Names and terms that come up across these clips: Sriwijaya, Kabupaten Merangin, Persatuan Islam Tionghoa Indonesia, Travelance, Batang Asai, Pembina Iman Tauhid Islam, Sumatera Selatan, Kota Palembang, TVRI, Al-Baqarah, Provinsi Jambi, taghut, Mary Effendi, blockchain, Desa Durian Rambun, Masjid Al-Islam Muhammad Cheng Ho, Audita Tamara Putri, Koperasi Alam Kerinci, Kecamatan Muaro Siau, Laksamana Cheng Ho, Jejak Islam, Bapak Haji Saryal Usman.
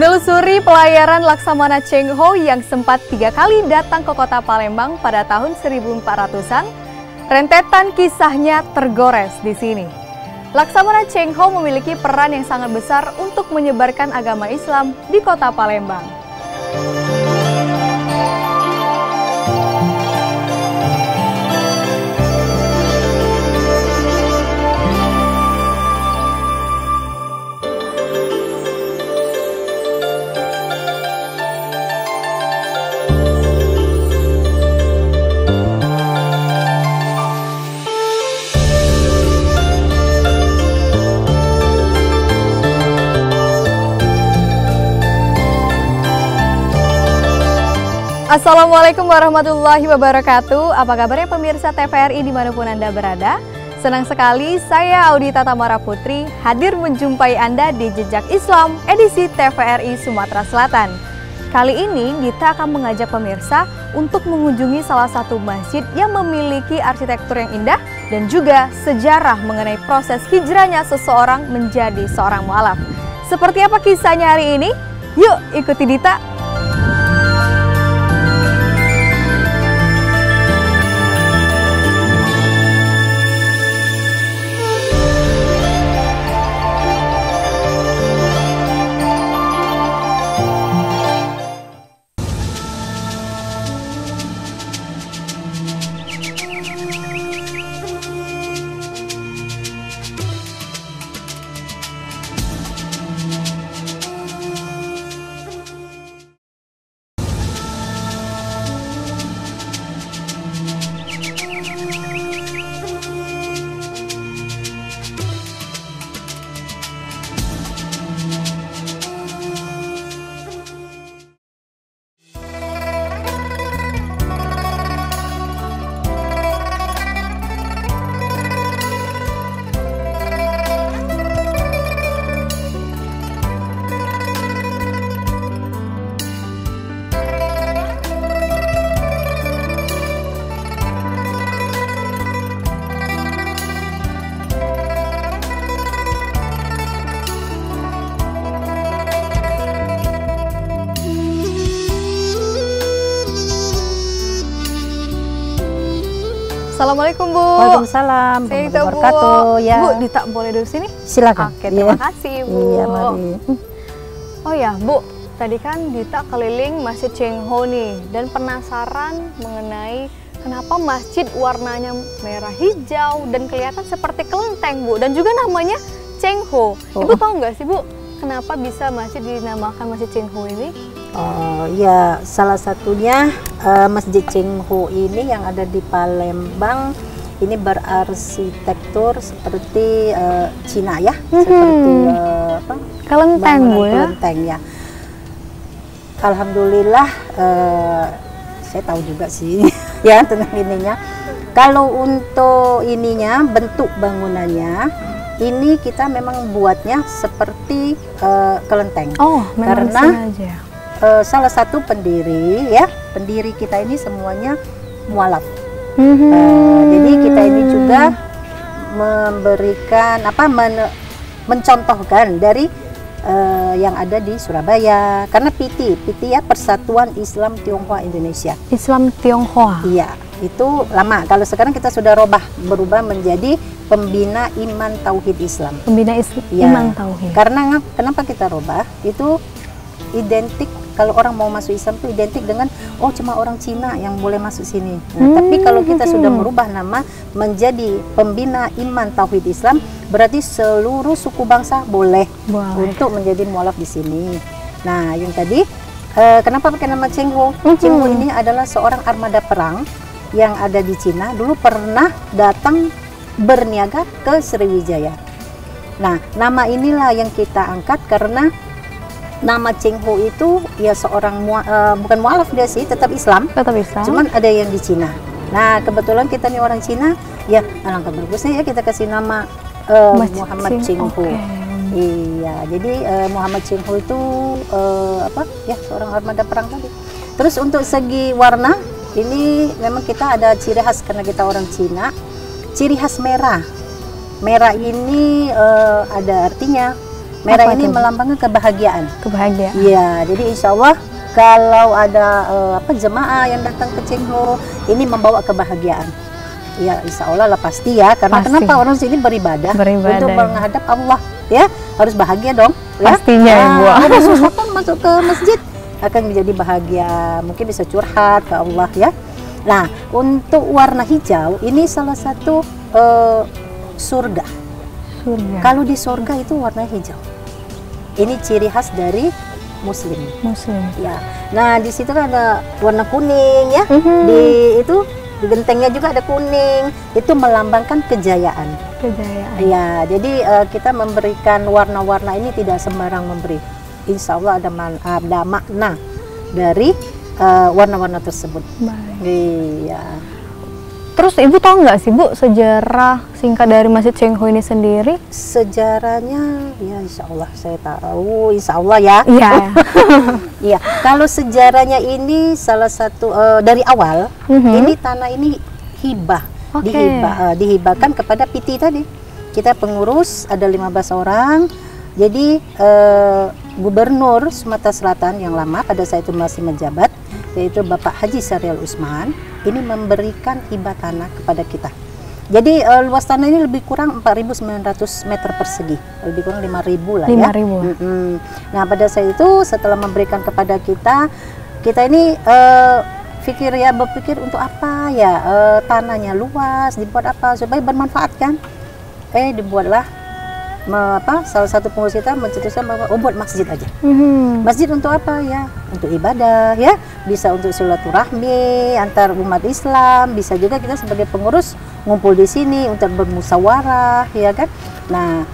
Menelusuri pelayaran Laksamana Cheng Ho yang sempat 3 kali datang ke kota Palembang pada tahun 1400-an, rentetan kisahnya tergores di sini. Laksamana Cheng Ho memiliki peran yang sangat besar untuk menyebarkan agama Islam di kota Palembang. Assalamualaikum warahmatullahi wabarakatuh. Apa kabarnya pemirsa TVRI dimanapun Anda berada? Senang sekali saya Audita Tamara Putri hadir menjumpai Anda di Jejak Islam edisi TVRI Sumatera Selatan. Kali ini kita akan mengajak pemirsa untuk mengunjungi salah satu masjid yang memiliki arsitektur yang indah dan juga sejarah mengenai proses hijrahnya seseorang menjadi seorang mualaf. Seperti apa kisahnya hari ini? Yuk ikuti Dita. Assalamualaikum Bu. Waalaikumsalam. Assalamualaikum wabarakatuh. Ya. Bu, Dita boleh duduk sini? Silakan. Oke, terima kasih Bu. Iya, mari. Oh ya Bu, tadi kan Dita keliling Masjid Cheng Ho nih dan penasaran mengenai kenapa masjid warnanya merah hijau dan kelihatan seperti kelenteng Bu, dan juga namanya Cheng Ho. Ibu tahu nggak sih Bu, kenapa bisa masjid dinamakan Masjid Cheng Ho ini? Oh ya, salah satunya Masjid Cheng Ho ini yang ada di Palembang ini berarsitektur seperti Cina ya, seperti kelenteng ya. Alhamdulillah saya tahu juga sih ya tentang ininya. Kalau untuk ininya bentuk bangunannya. Ini kita memang buatnya seperti kelenteng. Oh, karena salah satu pendiri ya, pendiri kita ini semuanya mualaf. Jadi kita ini juga memberikan apa, mencontohkan dari yang ada di Surabaya. Karena PT ya, Persatuan Islam Tionghoa Indonesia. Islam Tionghoa. Iya, itu lama. Kalau sekarang kita sudah berubah menjadi Pembina Iman Tauhid Islam. Pembina Iman Tauhid. Karena kenapa kita rubah? Itu identik kalau orang mau masuk Islam itu identik dengan oh cuma orang Cina yang boleh masuk sini. Nah, tapi kalau kita sudah merubah nama menjadi Pembina Iman Tauhid Islam, berarti seluruh suku bangsa boleh untuk menjadi mualaf di sini. Nah, yang tadi kenapa pakai nama Cheng Ho? Cheng Ho ini adalah seorang armada perang yang ada di Cina, dulu pernah datang berniaga ke Sriwijaya. Nah, nama inilah yang kita angkat karena nama Cheng Ho itu ya seorang bukan mualaf dia sih, tetap Islam. Tetap Islam. Cuman ada yang di Cina. Nah, kebetulan kita nih orang Cina, ya alangkah bagusnya ya kita kasih nama Muhammad Cheng Ho. Iya, jadi Muhammad Cheng Ho itu apa? Ya seorang armada perang tadi. Terus untuk segi warna ini memang kita ada ciri khas karena kita orang Cina. Ciri khas merah. Merah ini ada artinya Merah ini melambangkan kebahagiaan. Kebahagiaan. Iya, jadi insya Allah kalau ada jemaah yang datang ke Cheng Ho, ini membawa kebahagiaan. Ya, insya Allah lah pasti ya. Karena pasti. Kenapa orang sini beribadah untuk menghadap Allah, ya harus bahagia dong. Pastinya ya, Bu. Ada sesuatu masuk ke masjid akan menjadi bahagia. Mungkin bisa curhat ke Allah ya. Nah, untuk warna hijau ini salah satu surga. Kalau di surga itu warna hijau. Ini ciri khas dari Muslim. Muslim. Ya. Nah, di situ kan ada warna kuning ya. Di gentengnya juga ada kuning. Itu melambangkan kejayaan. Kejayaan. Ya. Jadi kita memberikan warna-warna ini tidak sembarang memberi. Insya Allah ada makna dari warna-warna tersebut. Baik. Iya. Terus Ibu tahu nggak sih Bu sejarah singkat dari Masjid Cheng Ho ini sendiri? Sejarahnya ya insya Allah saya tahu, insya Allah ya. Iya. Iya. Kalau sejarahnya ini salah satu dari awal ini tanah ini hibah, dihibahkan kepada piti tadi. Kita pengurus ada 15 orang. Jadi Gubernur Sumatera Selatan yang lama pada saat itu masih menjabat, yaitu Bapak Haji Saryal Usman. Ini memberikan hibah tanah kepada kita. Jadi luas tanah ini lebih kurang 4.900 meter persegi, lebih kurang 5.000 lah ya. 5.000. Nah pada saat itu setelah memberikan kepada kita, kita ini berpikir untuk apa ya, tanahnya luas, dibuat apa supaya bermanfaat kan? Dibuatlah salah satu pengurus kita mencetuskan bahwa buat masjid aja. Masjid untuk apa ya? Untuk ibadah ya, bisa untuk silaturahmi antar umat Islam, bisa juga kita sebagai pengurus ngumpul di sini untuk bermusyawarah ya kan. Nah,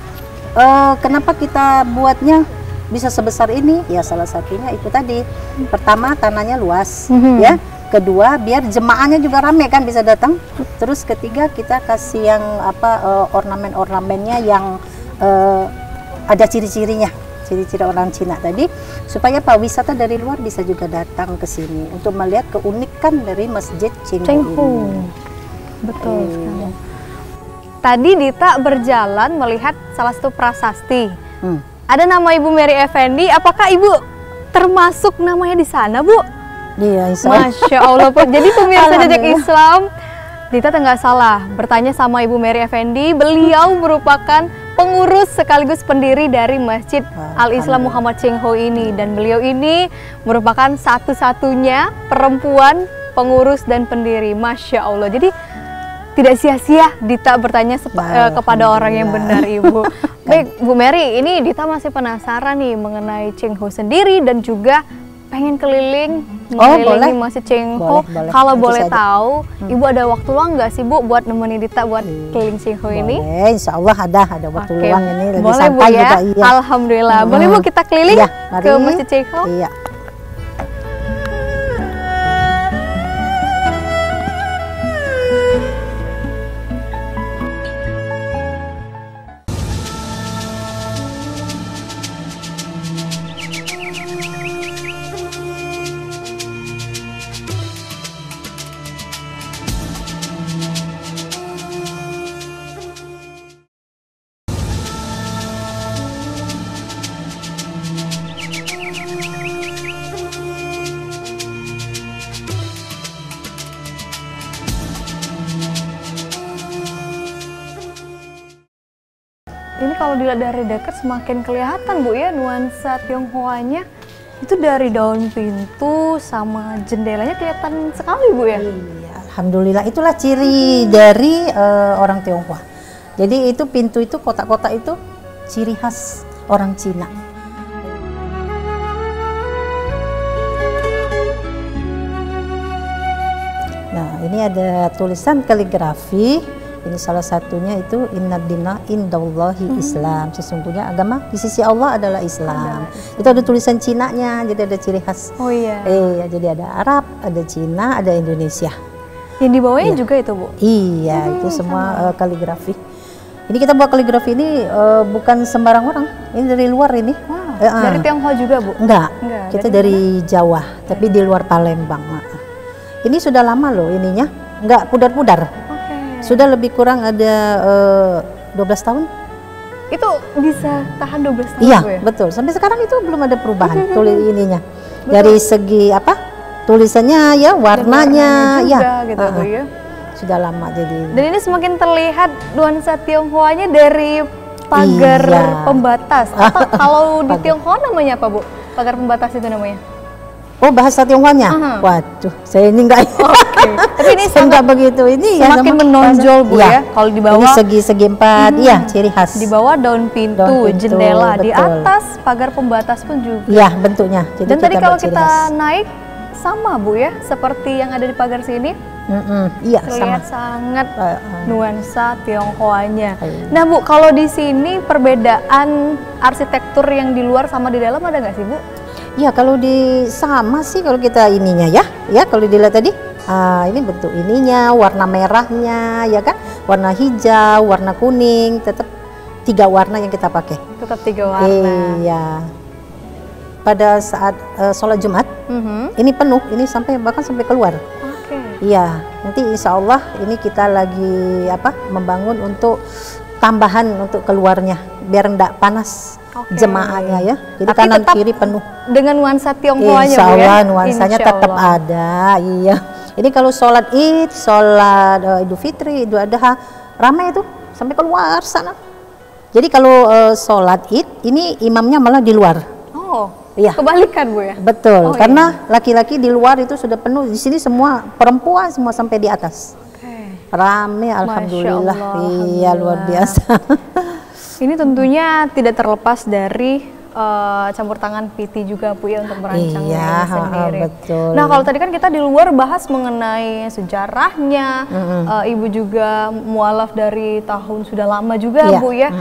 kenapa kita buatnya bisa sebesar ini? Ya salah satunya itu tadi. Pertama tanahnya luas ya. Kedua, biar jemaahnya juga rame kan bisa datang. Terus ketiga, kita kasih yang ornamen-ornamennya yang ada ciri-cirinya, ciri-ciri orang Cina tadi, supaya wisata dari luar bisa juga datang ke sini untuk melihat keunikan dari Masjid Cheng Ho. Betul sekali. Tadi Dita berjalan melihat salah satu prasasti. Ada nama Ibu Mary Effendi. Apakah Ibu termasuk namanya di sana, Bu? Iya, Masya Allah. Jadi pemirsa Jejak Islam, Dita nggak salah bertanya sama Ibu Mary Effendi. Beliau merupakan pengurus sekaligus pendiri dari Masjid Al-Islam Muhammad Cheng Ho ini, dan beliau ini merupakan satu-satunya perempuan pengurus dan pendiri. Masya Allah. Jadi tidak sia-sia Dita bertanya kepada orang yang benar, Ibu. Baik, Bu Mary, ini Dita masih penasaran nih mengenai Cheng Ho sendiri dan juga pengen keliling Masjid Cheng Ho. Kalau boleh tahu, Ibu ada waktu luang nggak sih Bu buat nemenin Dita buat keliling Cheng Ho ini? Insya Allah ada waktu luang ini lagi santai ya. Iya. Alhamdulillah. Boleh Bu kita keliling ke Masjid Cheng Ho? Iya. Kalau dari dekat semakin kelihatan Bu ya nuansa Tionghoanya. Itu dari daun pintu sama jendelanya kelihatan sekali Bu ya. Iya, alhamdulillah itulah ciri dari orang Tionghoa. Jadi itu pintu itu kotak-kotak itu ciri khas orang Cina. Nah, ini ada tulisan kaligrafi. Ini salah satunya itu innadina indallahi Islam, sesungguhnya agama di sisi Allah adalah Islam. Itu ada tulisan Cinanya, jadi ada ciri khas. Oh iya. Jadi ada Arab, ada Cina, ada Indonesia. Yang dibawanya juga itu Bu? Iya, itu semua kaligrafi. Ini kita buat kaligrafi ini bukan sembarang orang. Ini dari luar ini. Dari Tionghoa juga Bu? Enggak. Kita dari Jawa, tapi di luar Palembang. Ini sudah lama loh ininya, enggak pudar-pudar. Sudah lebih kurang ada 12 tahun Itu bisa tahan 12 tahun. Iya, ya? Betul. Sampai sekarang itu belum ada perubahan tulis ininya. Betul. Dari segi apa? Tulisannya ya, warnanya juga, ya. Gitu, ya. Sudah lama jadi. Dan ini semakin terlihat nuansa Tionghoanya dari pagar pembatas. Atau kalau di Tionghoa namanya apa, Bu? Pagar pembatas itu namanya? Oh, bahasa Tionghoanya? Waduh, saya ini enggak. Okay. Tapi ini enggak begitu. Ini semakin ya, menonjol, Bu, ya. Kalau di bawah segi-segi empat, iya, ciri khas. Di bawah daun pintu, jendela, betul. Di atas pagar pembatas pun juga. Iya, bentuknya. Jadi dan tadi kalau kita naik sama, Bu, ya, seperti yang ada di pagar sini. Iya, terlihat sama. Sangat nuansa Tionghoanya. Nah, Bu, kalau di sini perbedaan arsitektur yang di luar sama di dalam ada nggak sih, Bu? Ya kalau di sama sih kalau kita ininya ya, ya kalau dilihat tadi ini bentuk ininya, warna merahnya ya kan, warna hijau, warna kuning, tetap tiga warna yang kita pakai. Tetap tiga warna. Iya. Pada saat sholat Jumat, ini penuh, ini sampai bahkan sampai keluar. Oke. Iya. Nanti Insya Allah ini kita lagi apa membangun untuk tambahan untuk keluarnya biar enggak panas. Jemaahnya ya, jadi tapi kanan kiri penuh dengan nuansa Tionghoanya. Insya Allah ya? Nuansanya Insya Allah. Tetap ada, iya. Ini kalau sholat Id, sholat Idul Fitri, Idul Adha ramai itu sampai keluar sana. Jadi kalau sholat Id ini imamnya malah di luar. Oh, iya. Kebalikan, Bu, ya. Betul, karena laki-laki di luar itu sudah penuh, di sini semua perempuan semua sampai di atas. Ramai, alhamdulillah. Iya, luar biasa. Ini tentunya tidak terlepas dari campur tangan PT juga, Bu, ya, untuk merancang sendiri. Betul. Nah, kalau tadi kan kita di luar bahas mengenai sejarahnya, Ibu juga mualaf dari tahun sudah lama juga, Bu, ya.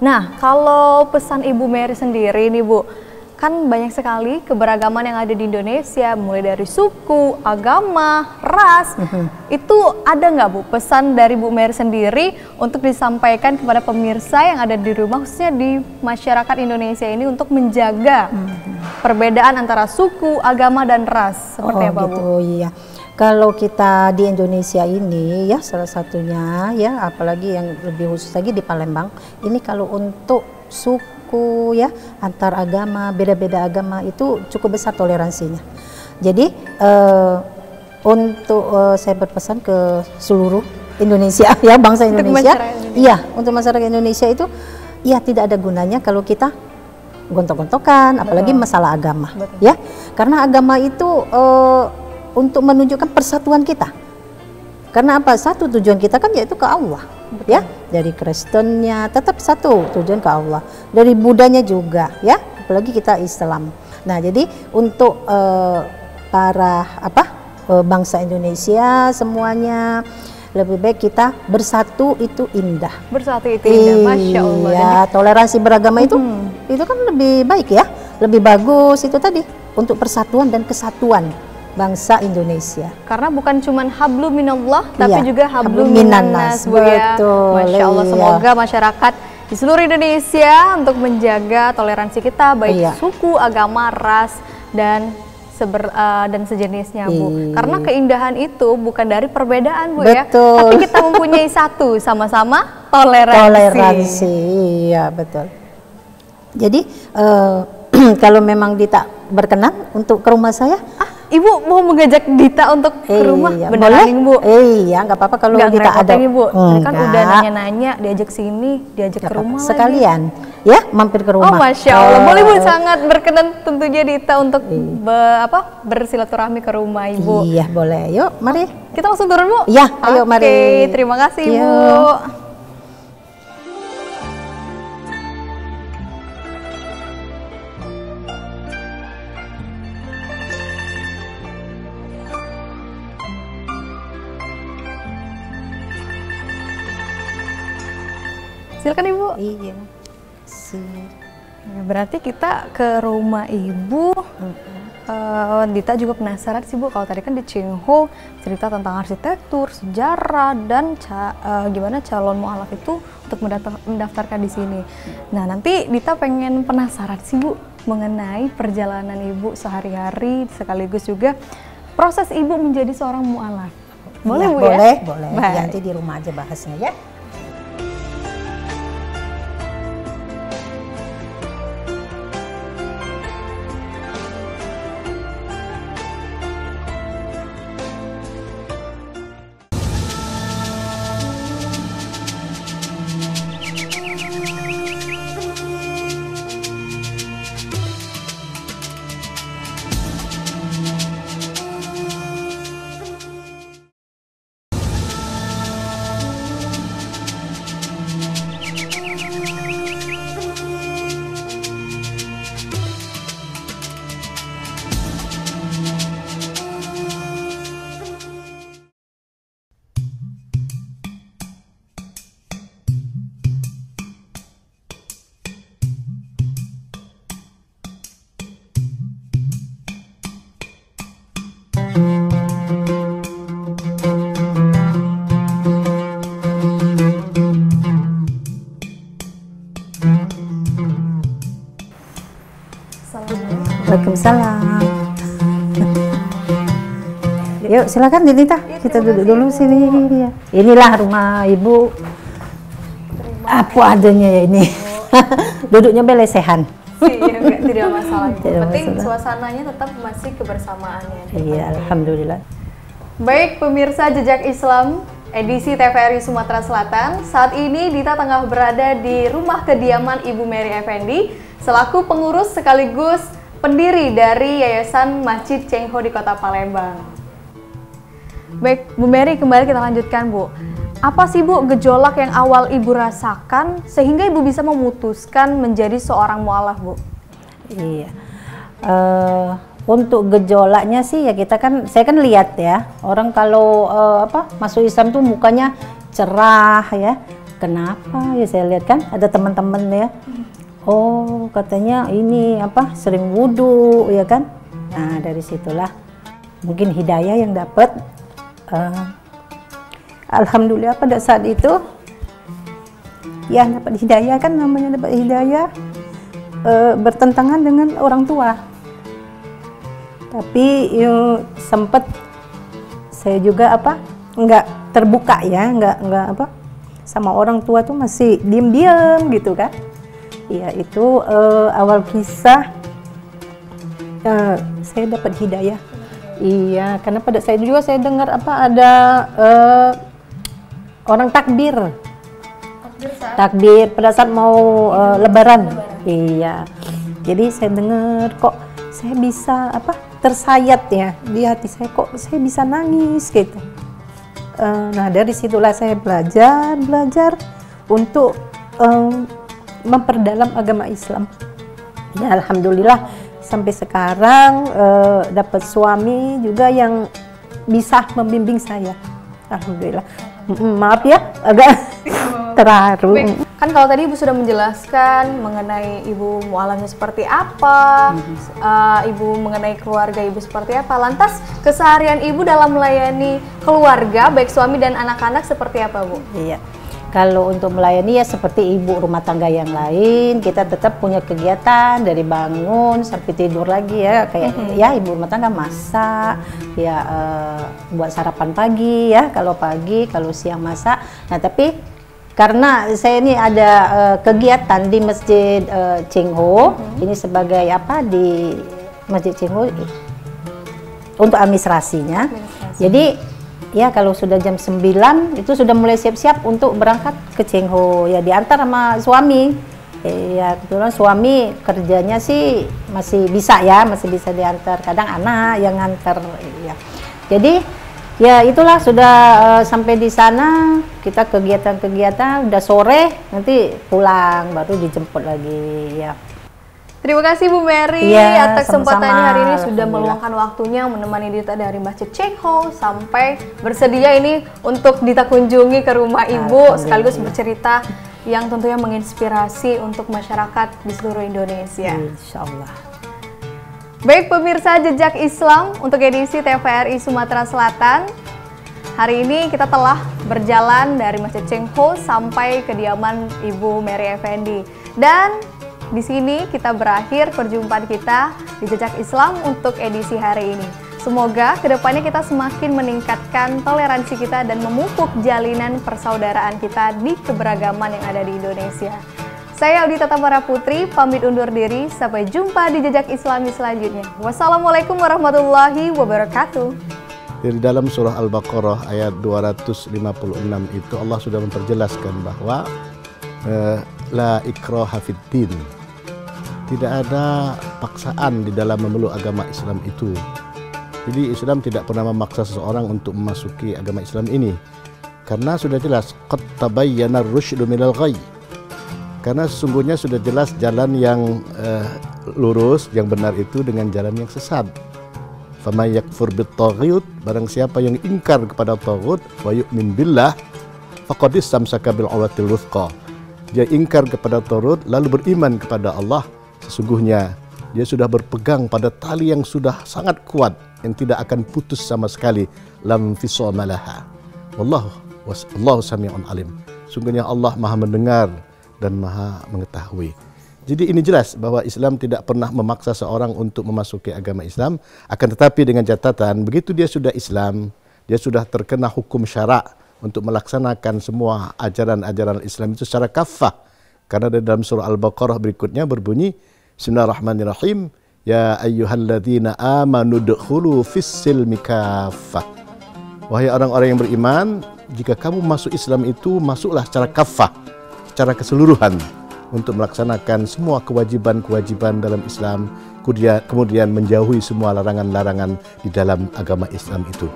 Nah, kalau pesan Ibu Mary sendiri nih, Bu, kan banyak sekali keberagaman yang ada di Indonesia, mulai dari suku, agama, ras. Itu ada nggak, Bu, pesan dari Bu Mary sendiri untuk disampaikan kepada pemirsa yang ada di rumah, khususnya di masyarakat Indonesia ini untuk menjaga perbedaan antara suku, agama, dan ras? Seperti apa, gitu, Bu? Iya. Kalau kita di Indonesia ini ya salah satunya ya, apalagi yang lebih khusus lagi di Palembang, ini kalau untuk suku ya, antar agama, beda-beda agama itu cukup besar toleransinya. Jadi untuk saya berpesan ke seluruh Indonesia ya, bangsa Indonesia, iya, untuk masyarakat Indonesia itu ya tidak ada gunanya kalau kita gontok-gontokan, apalagi masalah agama. Betul. Ya, karena agama itu untuk menunjukkan persatuan kita. Karena apa? Satu tujuan kita kan yaitu ke Allah. Betul. Ya, dari Kristennya tetap satu tujuan ke Allah, dari Budanya juga ya, apalagi kita Islam. Nah, jadi untuk para bangsa Indonesia semuanya lebih baik kita bersatu, itu indah. Bersatu itu indah, Masya Allah. Ya, toleransi beragama itu kan lebih baik ya, lebih bagus itu tadi untuk persatuan dan kesatuan bangsa Indonesia. Karena bukan cuman hablu minallah, tapi juga hablu minannas, Bu, ya. Masya Allah, semoga masyarakat di seluruh Indonesia untuk menjaga toleransi kita, baik suku, agama, ras, dan sejenisnya, Bu. Karena keindahan itu bukan dari perbedaan, Bu, ya. Tapi kita mempunyai satu, sama-sama toleransi. Toleransi, iya, betul. Jadi kalau memang Dita berkenan untuk ke rumah saya, Ibu mau mengajak Dita untuk ke rumah? Beneran, Bu? Iya, nggak apa-apa kalau Dita ada. Bu, kan udah nanya-nanya, diajak sini, diajak ke rumah sekalian, ya, mampir ke rumah. Oh, Masya Allah, boleh, Bu, sangat berkenan tentunya Dita untuk bersilaturahmi ke rumah Ibu. Iya, boleh. Yuk, mari. Kita langsung turun, Bu? Iya, ayo mari. Oke, terima kasih, Bu. Silakan, Ibu. Iya. Nah, berarti kita ke rumah Ibu. Dita juga penasaran sih, Bu, kalau tadi kan di Cheng Ho cerita tentang arsitektur, sejarah, dan gimana calon mualaf itu untuk mendaftarkan di sini. Nah, nanti Dita pengen penasaran sih, Bu, mengenai perjalanan Ibu sehari-hari sekaligus juga proses Ibu menjadi seorang mualaf. Boleh, Bu, ya? Boleh, boleh. Nanti di rumah aja bahasnya, ya. Waalaikumsalam. Yuk silakan Dinita, kita duduk dulu sini. Inilah rumah ibu. Apa adanya ya ini. Duduknya belesehan. Tidak masalah. Penting suasananya tetap masih kebersamaannya. Iya, alhamdulillah. Baik pemirsa Jejak Islam edisi TVRI Sumatera Selatan, saat ini Dita tengah berada di rumah kediaman Ibu Mary Effendi selaku pengurus sekaligus pendiri dari Yayasan Masjid Cheng Ho di Kota Palembang. Baik, Bu Mary, kembali kita lanjutkan, Bu. Apa sih, Bu, gejolak yang awal Ibu rasakan sehingga Ibu bisa memutuskan menjadi seorang mu'alaf, Bu? Iya. Untuk gejolaknya sih ya kita kan, saya kan lihat ya, orang kalau masuk Islam tuh mukanya cerah ya. Kenapa? Ya saya lihat kan ada teman-teman ya. Oh, katanya ini sering wudhu ya kan. Nah, dari situlah mungkin hidayah yang dapat. Alhamdulillah pada saat itu ya dapat hidayah kan, namanya dapat hidayah bertentangan dengan orang tua. Tapi sempat saya juga nggak terbuka ya, nggak sama orang tua tuh masih diem-diem gitu kan. Ya itu awal kisah saya dapat hidayah. Iya, karena pada saya juga saya dengar ada orang takbir pada saat mau lebaran. Iya, jadi saya dengar kok saya bisa tersayat ya di hati saya, kok saya bisa nangis gitu. Nah dari situlah saya belajar untuk memperdalam agama Islam. Ya alhamdulillah sampai sekarang dapat suami juga yang bisa membimbing saya. Alhamdulillah. Maaf ya, agak terharu. Kan kalau tadi Ibu sudah menjelaskan mengenai Ibu mualafnya seperti apa, Ibu mengenai keluarga Ibu seperti apa, lantas keseharian Ibu dalam melayani keluarga, baik suami dan anak-anak seperti apa, Bu? Iya, kalau untuk melayani ya seperti ibu rumah tangga yang lain, kita tetap punya kegiatan dari bangun sampai tidur lagi ya, kayak ya ibu rumah tangga masak, ya buat sarapan pagi ya, kalau siang masak. Nah tapi karena saya ini ada kegiatan di Masjid Cheng Ho, ini sebagai di Masjid Cheng Ho untuk administrasinya. Jadi ya kalau sudah jam 9 itu sudah mulai siap-siap untuk berangkat ke Cheng Ho. Ya diantar sama suami. Ya kebetulan suami kerjanya sih masih bisa ya, masih bisa diantar. Kadang anak yang nganter. Ya. Jadi ya itulah sudah sampai di sana kita kegiatan-kegiatan, udah sore nanti pulang baru dijemput lagi ya. Terima kasih Bu Mary ya, atas kesempatannya hari ini sudah meluangkan waktunya menemani Dita dari Masjid Cheng Ho sampai bersedia ini untuk Dita kunjungi ke rumah Ibu sekaligus bercerita yang tentunya menginspirasi untuk masyarakat di seluruh Indonesia. Insya Allah. Baik pemirsa Jejak Islam untuk edisi TVRI Sumatera Selatan, hari ini kita telah berjalan dari Masjid Cheng Ho sampai kediaman Ibu Mary Effendi. Dan di sini kita berakhir perjumpaan kita di Jejak Islam untuk edisi hari ini. Semoga kedepannya kita semakin meningkatkan toleransi kita dan memupuk jalinan persaudaraan kita di keberagaman yang ada di Indonesia. Saya Audita Tamara Putri, pamit undur diri. Sampai jumpa di Jejak Islami selanjutnya. Wassalamualaikum warahmatullahi wabarakatuh. Di dalam surah Al-Baqarah ayat 256 itu Allah sudah memperjelaskan bahwa la ikraha fid-din. Tidak ada paksaan di dalam memeluk agama Islam itu. Jadi Islam tidak pernah memaksa seseorang untuk memasuki agama Islam ini. Karena sudah jelas qad tabayyana ar-rusydu minal ghayy. Karena sesungguhnya sudah jelas jalan yang lurus, yang benar itu dengan jalan yang sesat. فَمَنْ يَكْفُرْ بِالطَّاغُوتِ, barang siapa yang ingkar kepada taghut, وَيُؤْمِنْ بِاللَّهِ فَقَدِ اسْتَمْسَكَ بِالْعُرْوَةِ الْوُثْقَى. Dia ingkar kepada taghut lalu beriman kepada Allah, sesungguhnya Dia sudah berpegang pada tali yang sudah sangat kuat yang tidak akan putus sama sekali. Lam fisomalaha. Wallahu sami'un alim. Sungguhnya Allah Maha mendengar dan Maha mengetahui. Jadi ini jelas bahwa Islam tidak pernah memaksa seorang untuk memasuki agama Islam, akan tetapi dengan catatan begitu dia sudah Islam, dia sudah terkena hukum syarak untuk melaksanakan semua ajaran-ajaran Islam itu secara kafah. Karena di dalam surah Al-Baqarah berikutnya berbunyi Bismillahirrahmanirrahim, ya ayyuhalladzina amanu dukhulu fis-silmi kaffah. Wahai orang-orang yang beriman, jika kamu masuk Islam itu masuklah secara kafah, secara keseluruhan, untuk melaksanakan semua kewajiban-kewajiban dalam Islam, kemudian menjauhi semua larangan-larangan di dalam agama Islam itu.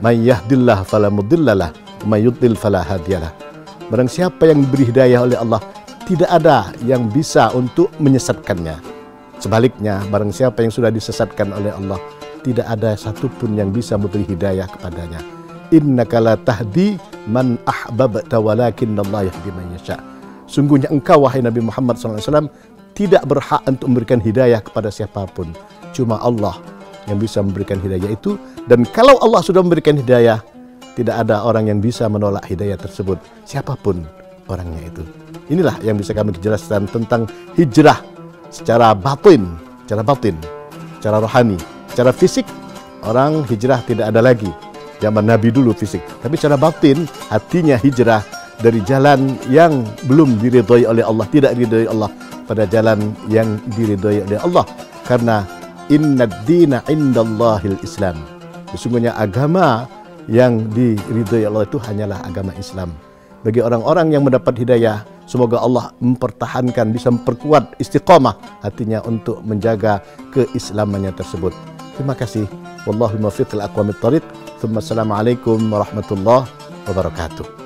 May yahdillah fala mudhillalah, may yudlil fala hadiyalah. Barang siapa yang diberi hidayah oleh Allah, tidak ada yang bisa untuk menyesatkannya. Sebaliknya, barang siapa yang sudah disesatkan oleh Allah, tidak ada satupun yang bisa memberi hidayah kepadanya. Innaka la tahdi man ahbabta walakinnallaha yahdi man yasha. Sungguhnya engkau, wahai Nabi Muhammad SAW, tidak berhak untuk memberikan hidayah kepada siapapun. Cuma Allah yang bisa memberikan hidayah itu. Dan kalau Allah sudah memberikan hidayah, tidak ada orang yang bisa menolak hidayah tersebut, siapapun orangnya itu. Inilah yang bisa kami jelaskan tentang hijrah secara batin, secara rohani. Secara fisik, orang hijrah tidak ada lagi. Zaman Nabi dulu fisik. Tapi secara batin, hatinya hijrah dari jalan yang belum diridhoi oleh Allah, tidak diridhoi Allah, pada jalan yang diridhoi oleh Allah. Karena innad dina indallahil Islam. Sesungguhnya agama yang diridhoi Allah itu hanyalah agama Islam. Bagi orang-orang yang mendapat hidayah, semoga Allah mempertahankan, bisa memperkuat istiqomah hatinya untuk menjaga keislamannya tersebut. Terima kasih. Wallahu muwaffiq lil aqwamit thoriq. Assalamualaikum warahmatullahi wabarakatuh.